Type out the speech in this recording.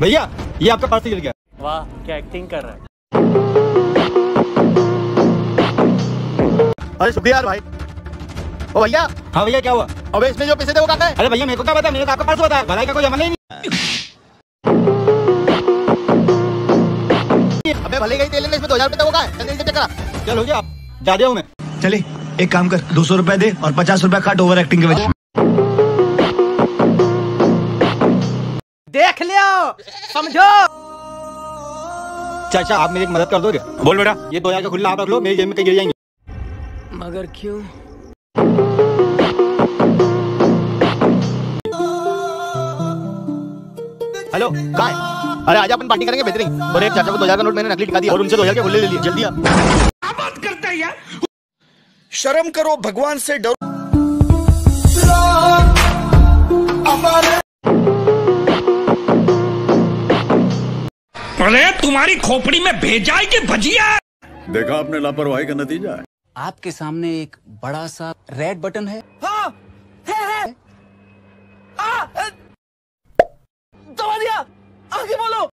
भैया ये आपका पार्सल गिर गया। वाह क्या एक्टिंग कर रहा है। अरे शुक्रिया यार भाई। ओ भैया। हाँ भैया क्या हुआ? अबे इसमें जो पैसे थे वो कहाँ गए? अरे भैया मेरे को क्या पता, मेरे को आपका पार्सल बताया, भलाई का कोई जमाना ही नहीं। अबे भले गई तेल में इसमें 2000 रुपए वो कहाँ है? जल्दी से चेक करा। चल हो गया जा रहा हूँ मैं। चले एक काम कर 200 रुपए दे और 50 रुपए काट ओवर एक्टिंग के वजह। देख लियो समझो। चाचा आप मेरी एक मदद कर दोगे? बोल बेटा। ये 2000 का खुला आप रख लो, मेरी जेब में कहीं गिर जाएंगे। मगर क्यों? हेलो काय? अरे आज अपन पार्टी करेंगे बेहतरीन। और एक चाचा को 2000 का नोट मैंने नकली टिका दिया और उनसे 2000 के खुले ले लिए। जल्दी आ। बात करता है यार, शर्म करो, भगवान से डरो। अरे तुम्हारी खोपड़ी में भेजा है कि भजिया? देखा आपने लापरवाही का नतीजा है। आपके सामने एक बड़ा सा रेड बटन है।